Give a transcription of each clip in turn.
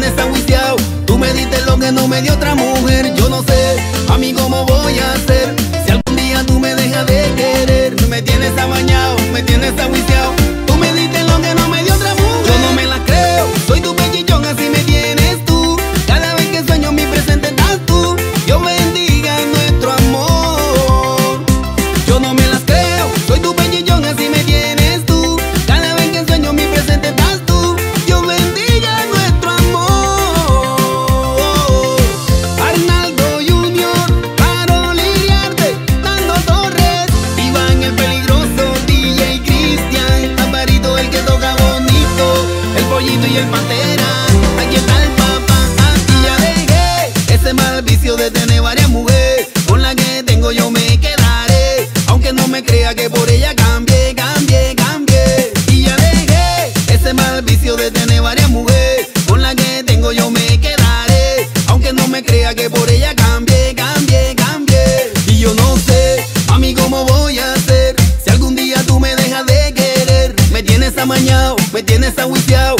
tienes agüiteado. Tú me diste lo que no me dio otra mujer. Yo no sé, amigo, cómo voy a hacer si algún día tú me dejas de querer. Tú me tienes abañado, me tienes agüiteado. Tú me diste lo que no me dio otra mujer. Yo no me la creo, soy tu pechillón, así me tienes tú. Cada vez que sueño mi presente estás tú. Dios bendiga nuestro amor. Yo no me la creo, soy tu pechillón, así me tienes. Y el Pantera, aquí está el papá, aquí ya dejé ese mal vicio de tener varias mujeres. Con la que tengo yo me quedaré, aunque no me crea que por ella cambié, cambié, cambié. Y ya dejé ese mal vicio de tener varias mujeres. Con la que tengo yo me quedaré, aunque no me crea que por ella cambié, cambié, cambié. Y yo no sé, mami, cómo voy a hacer si algún día tú me dejas de querer. Me tienes amañado, me tienes agüiteado.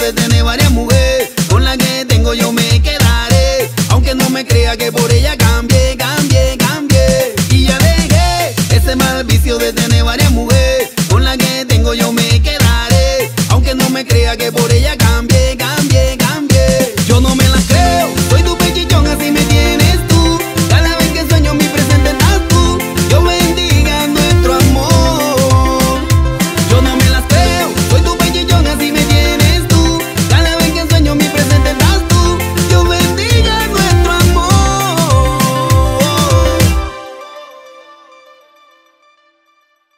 De tener varias mujeres, con la que tengo yo me quedaré, aunque no me crea que por ella cambie.